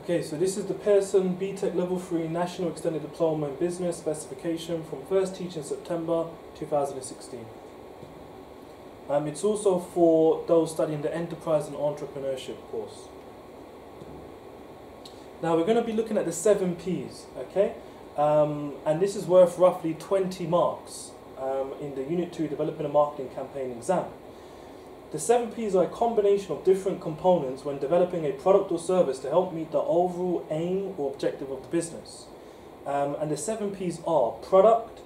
Okay, so this is the Pearson BTEC Level 3 National Extended Diploma in Business Specification from first teaching September 2016. It's also for those studying the Enterprise and Entrepreneurship course. Now we're going to be looking at the 7 P's, okay? And this is worth roughly 20 marks in the Unit 2 Developing a Marketing Campaign exam. The 7 P's are a combination of different components when developing a product or service to help meet the overall aim or objective of the business. And the 7 P's are product,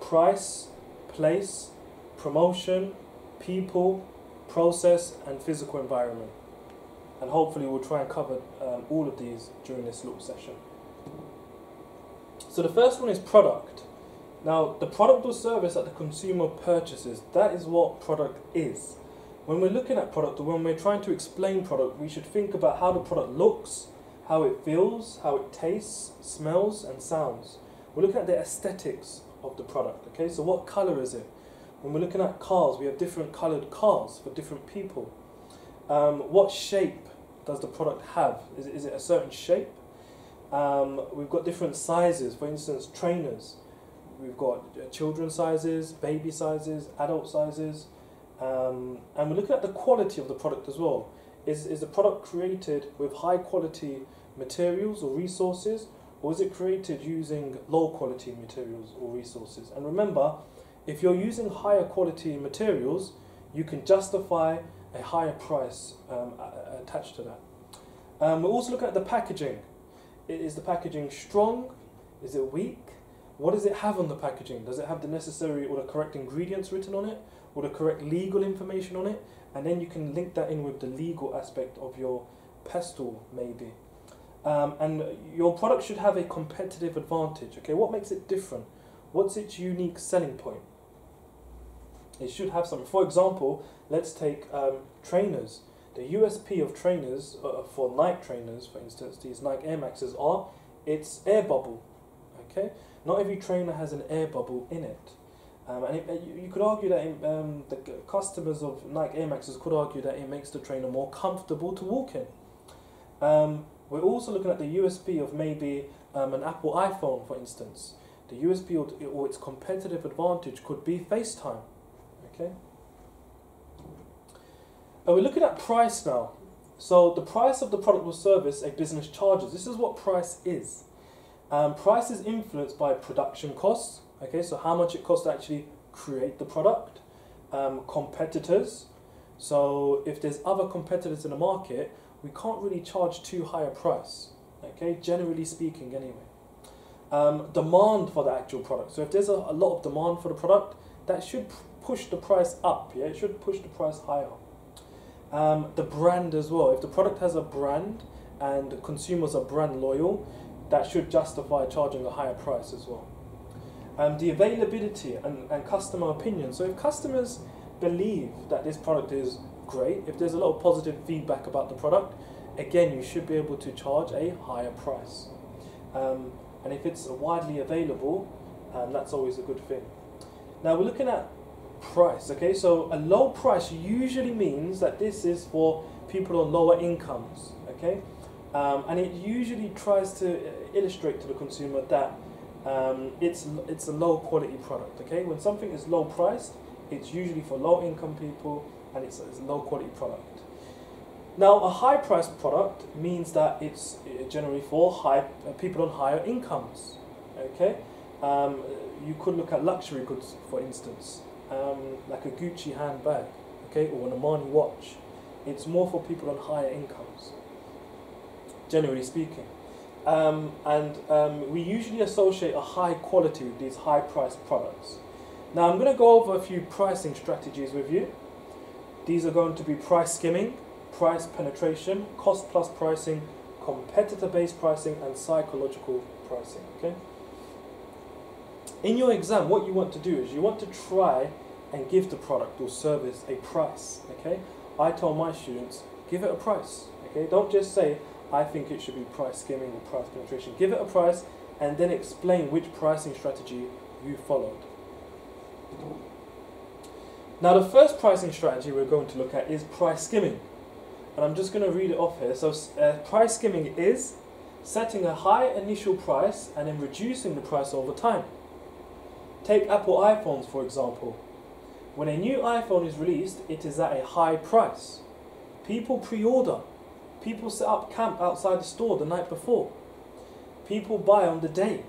price, place, promotion, people, process, and physical environment. And hopefully we'll try and cover all of these during this little session. So the first one is product. Now, the product or service that the consumer purchases, that is what product is. When we're looking at product or when we're trying to explain product, we should think about how the product looks, how it feels, how it tastes, smells and sounds. We're looking at the aesthetics of the product, okay? So what colour is it? When we're looking at cars, we have different coloured cars for different people. What shape does the product have? Is it a certain shape? We've got different sizes, for instance, trainers. We've got children's sizes, baby sizes, adult sizes. And we're looking at the quality of the product as well. Is the product created with high quality materials or resources, or is it created using low quality materials or resources? And remember, if you're using higher quality materials, you can justify a higher price attached to that. We're also looking at the packaging. Is the packaging strong? Is it weak? What does it have on the packaging? Does it have the necessary or the correct ingredients written on it, or the correct legal information on it? And then you can link that in with the legal aspect of your pestle, maybe. And your product should have a competitive advantage. Okay, what makes it different? What's its unique selling point? It should have something. For example, let's take trainers. The USP of trainers, for Nike trainers, for instance, these Nike Air Maxes are, it's air bubble, okay? Not every trainer has an air bubble in it. And you could argue that the customers of Nike Air Maxes could argue that it makes the trainer more comfortable to walk in. We're also looking at the USP of maybe an Apple iPhone, for instance. The USP or its competitive advantage could be FaceTime, okay? And we're looking at price now. So the price of the product or service a business charges. This is what price is. Price is influenced by production costs. Okay, so how much it costs to actually create the product, competitors. So if there's other competitors in the market, we can't really charge too high a price, okay, generally speaking anyway. Demand for the actual product. So if there's a lot of demand for the product, that should push the price up, yeah, it should push the price higher. The brand as well. If the product has a brand and consumers are brand loyal, that should justify charging a higher price as well. The availability and customer opinion. So if customers believe that this product is great, if there's a lot of positive feedback about the product, again, you should be able to charge a higher price. And if it's widely available, that's always a good thing. Now we're looking at price, okay? So a low price usually means that this is for people on lower incomes, okay? And it usually tries to illustrate to the consumer that it's a low quality product, okay? When something is low priced, it's usually for low income people and it's a low quality product. Now a high priced product means that it's generally for people on higher incomes, okay? You could look at luxury goods, for instance, like a Gucci handbag, okay, or an Armani watch. It's more for people on higher incomes, generally speaking. We usually associate a high quality with these high priced products. Now I'm going to go over a few pricing strategies with you. These are going to be price skimming, price penetration, cost plus pricing, competitor based pricing and psychological pricing. Okay? In your exam, what you want to do is you want to try and give the product or service a price. Okay? I tell my students, give it a price. Okay? Don't just say, I think it should be price skimming or price penetration. Give it a price and then explain which pricing strategy you followed. Now the first pricing strategy we're going to look at is price skimming. and I'm just going to read it off here. So price skimming is setting a high initial price and then reducing the price over time. Take Apple iPhones for example. When a new iPhone is released, it is at a high price. People pre-order. People set up camp outside the store the night before. People buy on the day.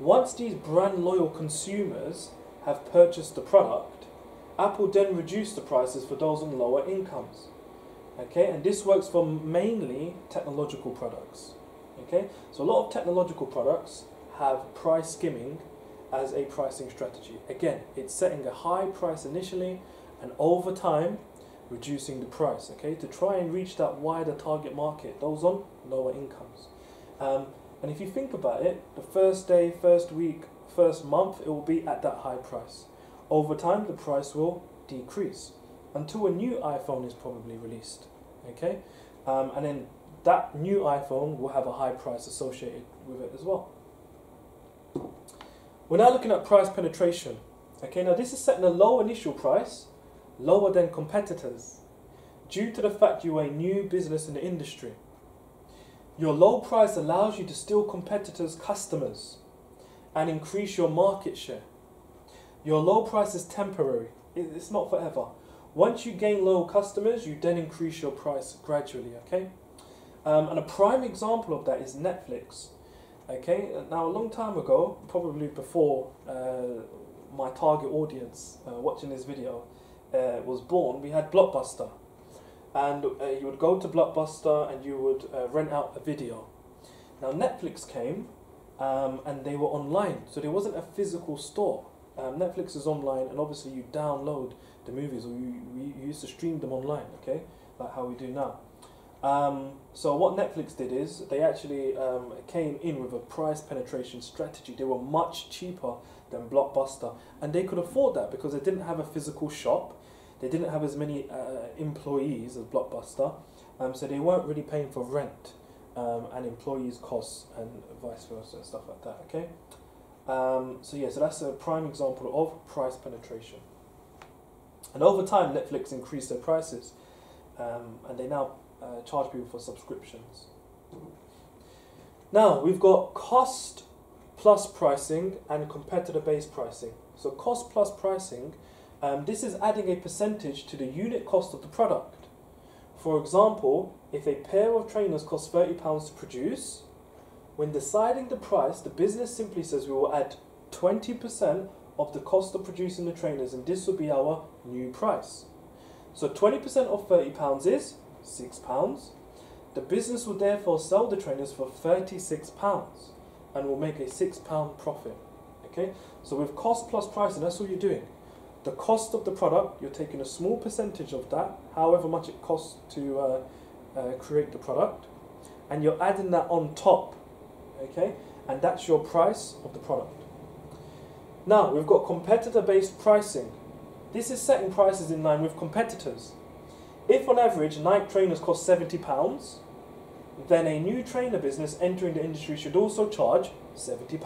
Once these brand loyal consumers have purchased the product, Apple then reduced the prices for those on lower incomes. Okay, and this works for mainly technological products. Okay, so a lot of technological products have price skimming as a pricing strategy. Again, it's setting a high price initially and over time reducing the price, okay, to try and reach that wider target market, those on lower incomes. And if you think about it, the first day, first week, first month, it will be at that high price. Over time, the price will decrease until a new iPhone is probably released, okay? And then that new iPhone will have a high price associated with it as well. We're now looking at price penetration. Okay, now this is setting a low initial price, lower than competitors, due to the fact you are a new business in the industry. Your low price allows you to steal competitors' customers and increase your market share. Your low price is temporary. It's not forever. Once you gain loyal customers, you then increase your price gradually, okay? And a prime example of that is Netflix, okay? Now, a long time ago, probably before my target audience watching this video was born, we had Blockbuster. And you would go to Blockbuster and you would rent out a video. Now, Netflix came and they were online, so there wasn't a physical store. Netflix is online, and obviously you download the movies, or you used to stream them online, okay, like how we do now. So what Netflix did is they actually came in with a price penetration strategy. They were much cheaper than Blockbuster, and they could afford that because they didn't have a physical shop, they didn't have as many employees as Blockbuster, so they weren't really paying for rent and employees' costs and vice versa and stuff like that, okay. So yeah, so that's a prime example of price penetration. And over time, Netflix increased their prices, and they now charge people for subscriptions. Now, we've got cost plus pricing and competitor-based pricing. So cost plus pricing, this is adding a percentage to the unit cost of the product. For example, if a pair of trainers costs £30 to produce, when deciding the price, the business simply says we will add 20% of the cost of producing the trainers, and this will be our new price. So 20% of £30 is £6. The business will therefore sell the trainers for £36 and will make a £6 profit. Okay? So with cost plus pricing, that's all you're doing. The cost of the product, you're taking a small percentage of that, however much it costs to create the product, and you're adding that on top. Okay, and that's your price of the product. Now, we've got competitor-based pricing. This is setting prices in line with competitors. If on average Nike trainers cost £70, then a new trainer business entering the industry should also charge £70.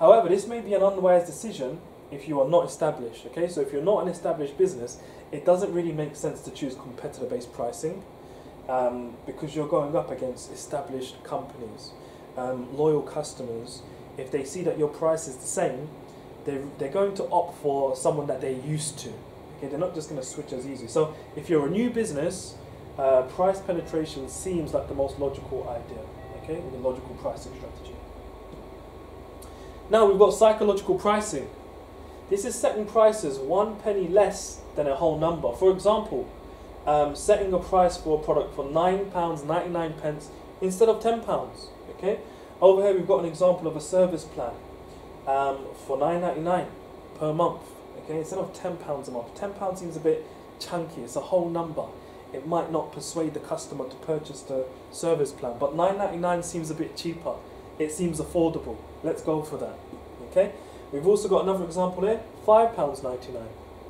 However, this may be an unwise decision if you are not established. Okay, so if you're not an established business, it doesn't really make sense to choose competitor-based pricing because you're going up against established companies. Loyal customers, if they see that your price is the same, they're going to opt for someone that they're used to. Okay, they're not just going to switch as easy. So if you're a new business, price penetration seems like the most logical idea, okay, with a logical pricing strategy. Now we've got psychological pricing. This is setting prices 1 penny less than a whole number. For example, setting a price for a product for £9.99 instead of £10. Okay, over here we've got an example of a service plan for £9.99 per month. Okay, instead of £10 a month. £10 seems a bit chunky. It's a whole number. It might not persuade the customer to purchase the service plan. But £9.99 seems a bit cheaper. It seems affordable. Let's go for that. Okay, we've also got another example here: £5.99.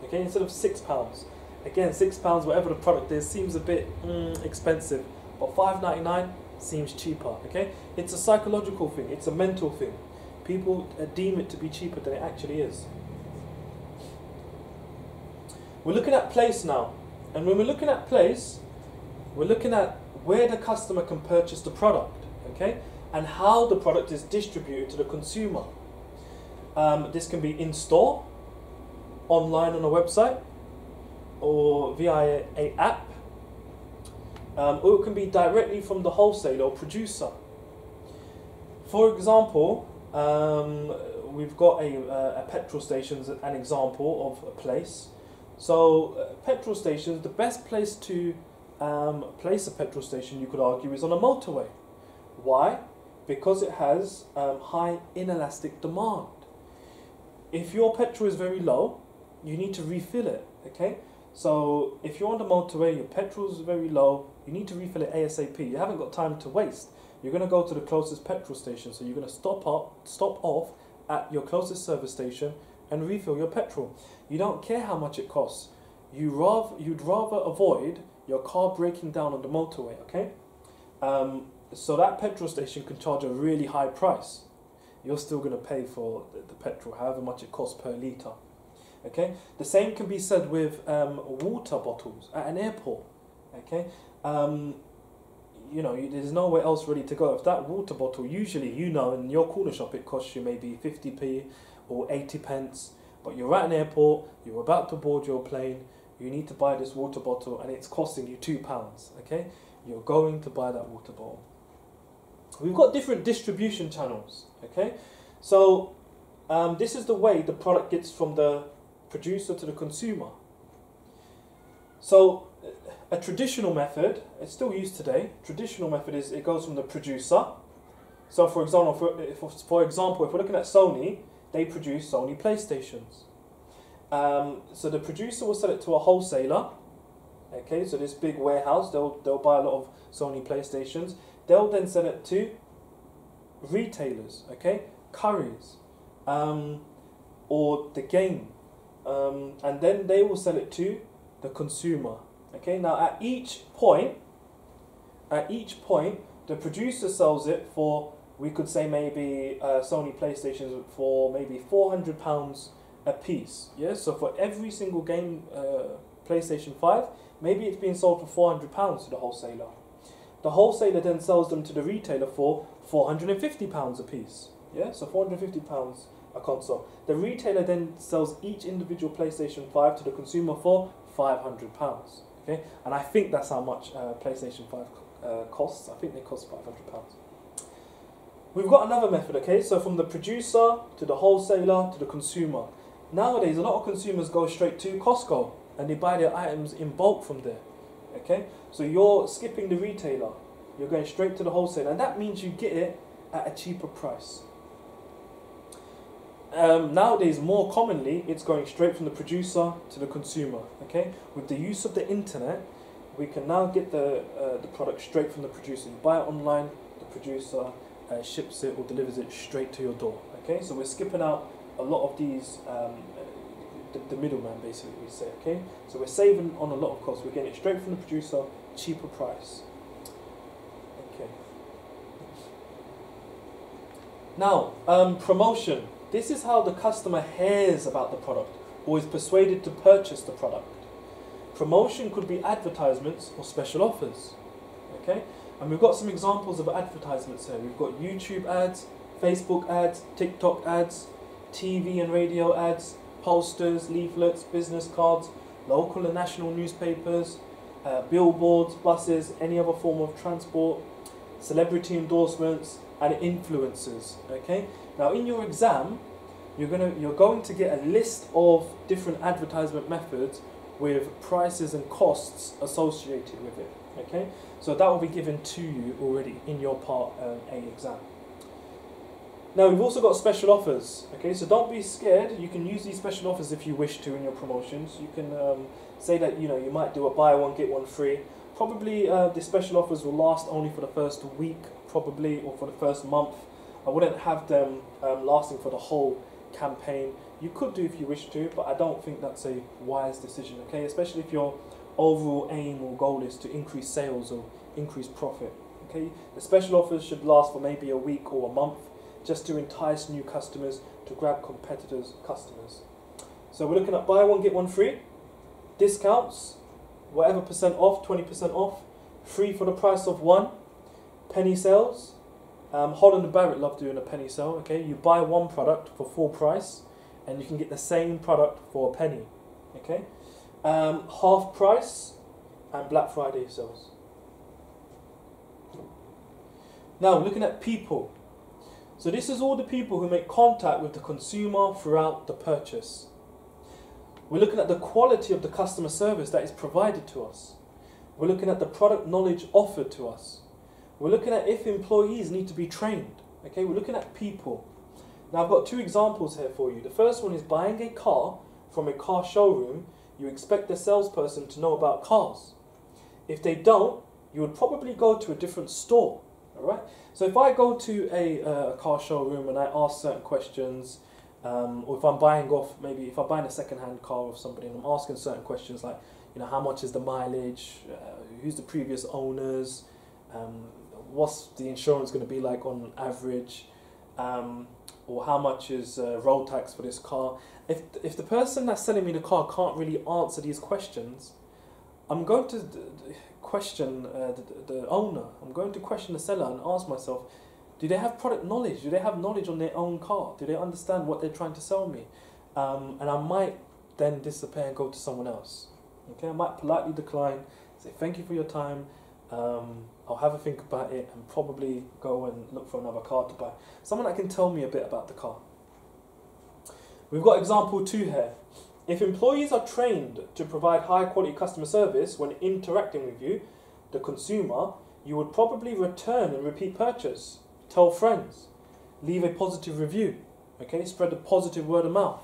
Okay, instead of £6. Again, £6, whatever the product is, seems a bit expensive. But £5.99. seems cheaper, okay? It's a psychological thing, it's a mental thing. People deem it to be cheaper than it actually is. We're looking at place now, and when we're looking at place, We're looking at where the customer can purchase the product, okay, and how the product is distributed to the consumer. This can be in-store, online on a website, or via an app, or it can be directly from the wholesaler or producer. For example, we've got a petrol station as an example of a place. So petrol stations, the best place to place a petrol station, you could argue, is on a motorway. Why? Because it has high inelastic demand. If your petrol is very low, you need to refill it, okay? So if you're on the motorway, your petrol is very low, you need to refill it ASAP. You haven't got time to waste. You're going to go to the closest petrol station, so you're going to stop off at your closest service station and refill your petrol. You don't care how much it costs. You'd rather avoid your car breaking down on the motorway, okay? So that petrol station can charge a really high price. You're still going to pay for the petrol, however much it costs per litre. Okay? The same can be said with water bottles at an airport. Okay? You know, there's nowhere else really to go. If that water bottle, usually, you know, in your corner shop, it costs you maybe 50p or 80p, but you're at an airport, you're about to board your plane, you need to buy this water bottle, and it's costing you £2. Okay? You're going to buy that water bottle. We've got different distribution channels, okay? So this is the way the product gets from the producer to the consumer. So a traditional method, it's still used today, traditional method is it goes from the producer. So for example, if we're looking at Sony, they produce Sony PlayStations. So the producer will sell it to a wholesaler, okay? So this big warehouse, they'll buy a lot of Sony PlayStations. They'll then sell it to retailers, okay, couriers, or the game, and then they will sell it to the consumer, okay. Now at each point, the producer sells it for, we could say maybe Sony PlayStations for maybe £400 a piece, yeah. So for every single game, PlayStation 5, maybe it's being sold for £400 to the wholesaler. The wholesaler then sells them to the retailer for £450 a piece. Yeah, so £450 a console. The retailer then sells each individual PlayStation 5 to the consumer for £500. Okay, and I think that's how much PlayStation 5 costs. I think they cost £500. We've got another method. Okay, so from the producer to the wholesaler to the consumer. Nowadays, a lot of consumers go straight to Costco and they buy their items in bulk from there. Okay, so you're skipping the retailer, you're going straight to the wholesaler, and that means you get it at a cheaper price. Nowadays, more commonly, it's going straight from the producer to the consumer. Okay, with the use of the internet, we can now get the product straight from the producer. You buy it online, the producer ships it or delivers it straight to your door. Okay, so we're skipping out a lot of these. The middleman, basically, we say, okay? So we're saving on a lot of costs. We're getting it straight from the producer, cheaper price. Okay. Now, promotion. This is how the customer hears about the product or is persuaded to purchase the product. Promotion could be advertisements or special offers, okay? And we've got some examples of advertisements here. We've got YouTube ads, Facebook ads, TikTok ads, TV and radio ads, posters, leaflets, business cards, local and national newspapers, billboards, buses, any other form of transport, celebrity endorsements, and influencers. Okay. Now, in your exam, you're going to get a list of different advertisement methods with prices and costs associated with it. Okay. So that will be given to you already in your Part A exam. Now, we've also got special offers, okay, so don't be scared. You can use these special offers if you wish to in your promotions. You can say that, you know, you might do a buy one, get one free. Probably the special offers will last only for the first week, probably, or for the first month. I wouldn't have them lasting for the whole campaign. You could do if you wish to, but I don't think that's a wise decision, okay, especially if your overall aim or goal is to increase sales or increase profit, okay. The special offers should last for maybe a week or a month, just to entice new customers, to grab competitors' customers. So we're looking at buy one, get one free, discounts, whatever percent off, 20% off, Three for the price of one. Penny sales. Holland and Barrett love doing a penny sale. Okay, you buy one product for full price, and you can get the same product for a penny. Okay, half price and Black Friday sales. Now looking at people. So this is all the people who make contact with the consumer throughout the purchase. We're looking at the quality of the customer service that is provided to us. We're looking at the product knowledge offered to us. We're looking at if employees need to be trained. Okay, we're looking at people. Now I've got two examples here for you. The first one is buying a car from a car showroom. You expect the salesperson to know about cars. If they don't, you would probably go to a different store. Alright, so if I go to a car showroom and I ask certain questions, or if I'm buying off, maybe if I'm buying a second-hand car of somebody and I'm asking certain questions like, you know, how much is the mileage, who's the previous owners, what's the insurance going to be like on average, or how much is road tax for this car. If the person that's selling me the car can't really answer these questions, I'm going to question the owner. I'm going to question the seller and ask myself, do they have product knowledge? Do they have knowledge on their own car? Do they understand what they're trying to sell me? And I might then disappear and go to someone else. Okay, I might politely decline, say thank you for your time, I'll have a think about it and probably go and look for another car to buy. Someone that can tell me a bit about the car. We've got example 2 here. If employees are trained to provide high quality customer service when interacting with you, the consumer, you would probably return and repeat purchase, tell friends, leave a positive review, okay, spread the positive word of mouth.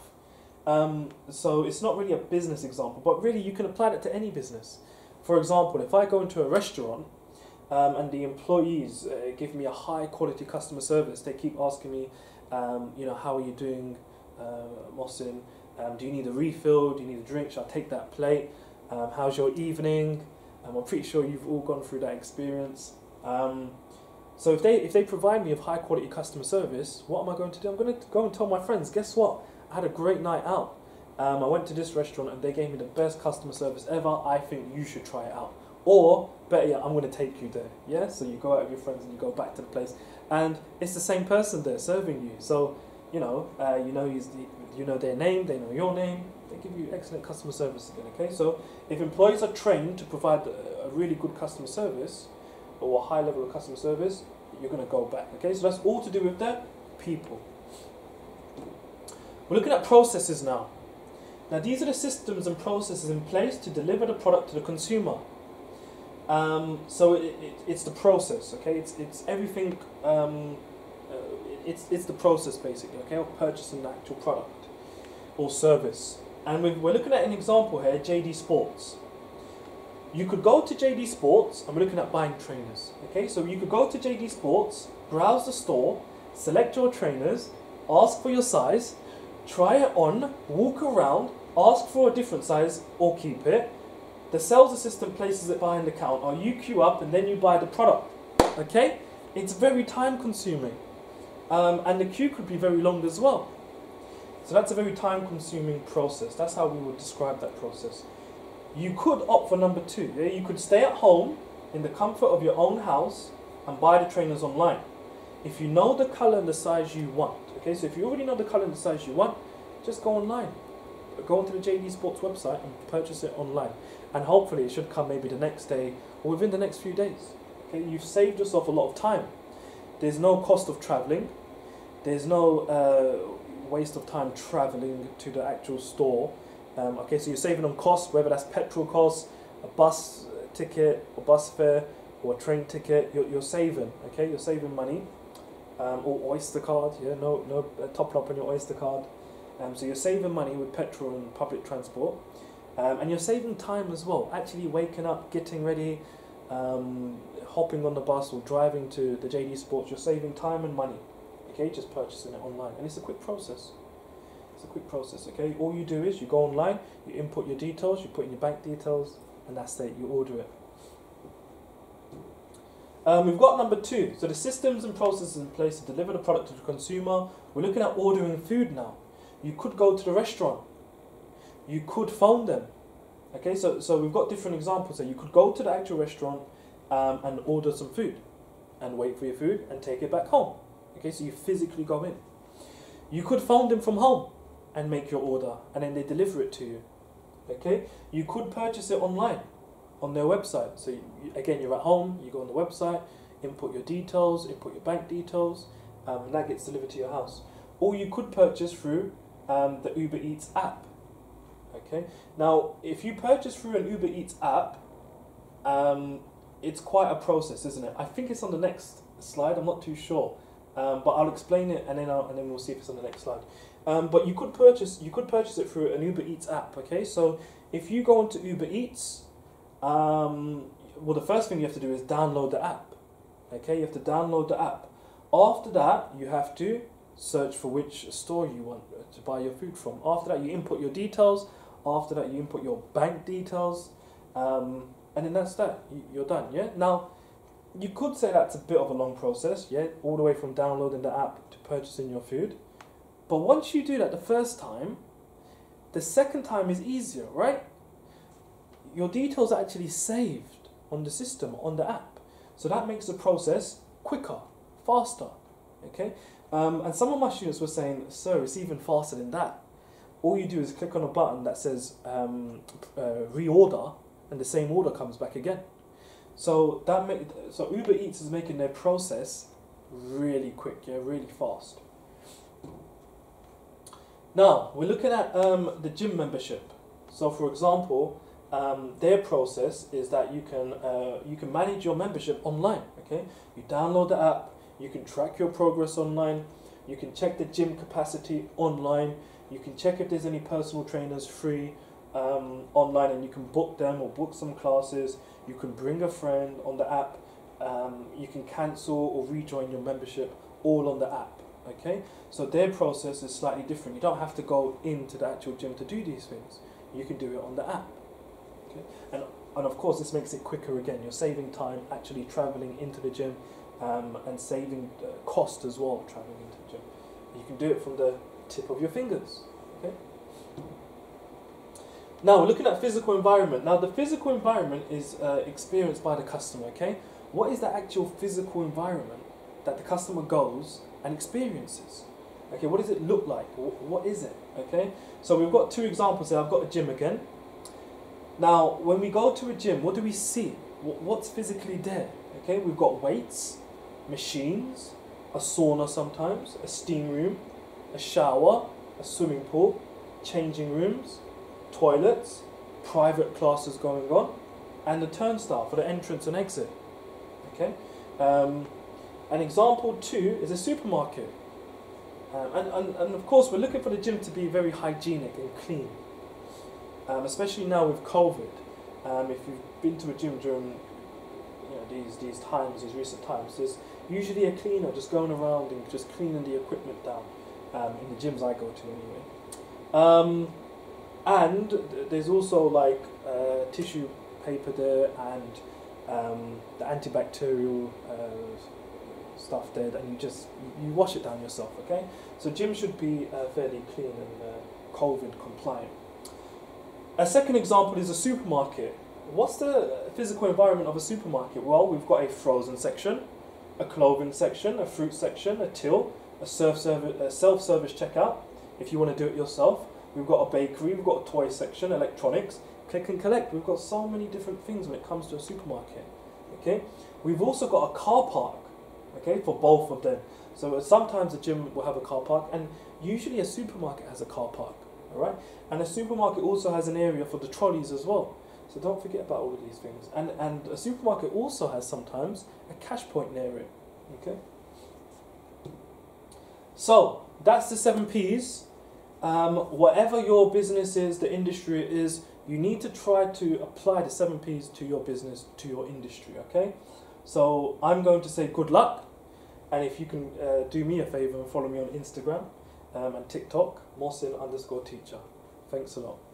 So it's not really a business example, but really you can apply that to any business. For example, if I go into a restaurant and the employees give me a high quality customer service, they keep asking me, you know, how are you doing, Mohsin? Do you need a refill? Do you need a drink? Shall I take that plate? How's your evening? I'm pretty sure you've all gone through that experience. So if they provide me with high quality customer service, what am I going to do? I'm going to go and tell my friends, guess what? I had a great night out. I went to this restaurant and they gave me the best customer service ever. I think you should try it out. Or, better yet, I'm going to take you there. Yeah? So you go out with your friends and you go back to the place. And it's the same person there serving you. So, you know their name, they know your name, they give you excellent customer service again, okay? So if employees are trained to provide a really good customer service, or a high level of customer service, you're going to go back, okay? So that's all to do with the people. We're looking at processes now. Now these are the systems and processes in place to deliver the product to the consumer. So it's the process, okay? It's everything, it's the process basically, okay, of purchasing the actual product or service. And we're looking at an example here, JD Sports. You could go to JD Sports, and we're looking at buying trainers, okay? So you could go to JD Sports, browse the store, select your trainers, ask for your size, try it on, walk around, ask for a different size or keep it. The sales assistant places it behind the counter, or you queue up and then you buy the product, okay? It's very time consuming. And the queue could be very long as well. So that's a very time-consuming process. That's how we would describe that process. You could opt for number 2. Yeah? You could stay at home in the comfort of your own house and buy the trainers online. If you know the colour and the size you want. Okay, so if you already know the colour and the size you want, just go online. Go onto the JD Sports website and purchase it online. And hopefully it should come maybe the next day or within the next few days. Okay, you've saved yourself a lot of time. There's no cost of travelling. There's no waste of time travelling to the actual store. Okay, so you're saving on costs, whether that's petrol costs, a bus ticket, or bus fare, or a train ticket. You're saving. Okay, you're saving money. Or Oyster card. Yeah, no topping up on your Oyster card. So you're saving money with petrol and public transport, and you're saving time as well. Actually waking up, getting ready. Hopping on the bus or driving to the JD Sports, you're saving time and money, okay, just purchasing it online. And it's a quick process. It's a quick process, okay. All you do is you go online, you input your details, you put in your bank details, and that's it, you order it. We've got number 2. So the systems and processes in place to deliver the product to the consumer. We're looking at ordering food now. You could go to the restaurant. You could phone them. Okay, so we've got different examples there. You could go to the actual restaurant and order some food and wait for your food and take it back home. Okay, so you physically go in. You could phone them from home and make your order and then they deliver it to you. Okay, you could purchase it online on their website. So again, you're at home, you go on the website, input your details, input your bank details, and that gets delivered to your house. Or you could purchase through the Uber Eats app. Okay, now if you purchase through an Uber Eats app, it's quite a process, isn't it? I think it's on the next slide, I'm not too sure, but I'll explain it and then we'll see if it's on the next slide. But you could purchase it through an Uber Eats app. Okay, so if you go into Uber Eats, well, the first thing you have to do is download the app. Okay, you have to download the app. After that, you have to search for which store you want to buy your food from. After that, you input your details. After that, you input your bank details, and then that's that. You're done. Yeah. Now, you could say that's a bit of a long process. Yeah, all the way from downloading the app to purchasing your food. But once you do that the first time, the second time is easier, right? Your details are actually saved on the system, on the app. So that makes the process quicker, faster, okay? And some of my students were saying, sir, it's even faster than that. All you do is click on a button that says reorder, and the same order comes back again. So so Uber Eats is making their process really quick, yeah, really fast. Now, we're looking at the gym membership. So for example, their process is that you can manage your membership online, okay? You download the app, you can track your progress online, you can check the gym capacity online, you can check if there's any personal trainers free online, and you can book them or book some classes, you can bring a friend on the app, you can cancel or rejoin your membership all on the app. Okay, so their process is slightly different. You don't have to go into the actual gym to do these things. You can do it on the app. Okay, and of course this makes it quicker again. You're saving time actually traveling into the gym, and saving cost as well traveling into the gym. You can do it from the tip of your fingers. Okay. Now we're looking at physical environment. Now the physical environment is experienced by the customer. Okay, what is the actual physical environment that the customer goes and experiences? Okay, what does it look like? What is it? Okay, so we've got two examples here. I've got a gym again. Now, when we go to a gym, what do we see? What's physically there? Okay, we've got weights, machines, a sauna sometimes, a steam room, a shower, a swimming pool, changing rooms, toilets, private classes going on, and the turnstile for the entrance and exit. Okay. An example two is a supermarket, and of course we're looking for the gym to be very hygienic and clean, especially now with COVID. If you've been to a gym during these recent times, there's usually a cleaner just going around and just cleaning the equipment down, in the gyms I go to anyway. And there's also like tissue paper there, and the antibacterial stuff there, and you wash it down yourself. Okay, so gyms should be fairly clean and COVID compliant. A second example is a supermarket. What's the physical environment of a supermarket? Well, we've got a frozen section, a clothing section, a fruit section, a till, a self-service checkout if you want to do it yourself. We've got a bakery, we've got a toy section, electronics, click and collect. We've got so many different things when it comes to a supermarket. Okay, we've also got a car park. Okay, for both of them. So sometimes a gym will have a car park, and usually a supermarket has a car park. All right, and a supermarket also has an area for the trolleys as well. So don't forget about all of these things. And a supermarket also has sometimes a cash point near it. Okay. So that's the 7 P's. Whatever your business is, the industry is, you need to try to apply the 7 P's to your business, to your industry. Okay. So I'm going to say good luck, and if you can do me a favour and follow me on Instagram and TikTok, Mohsin_teacher. Thanks a lot.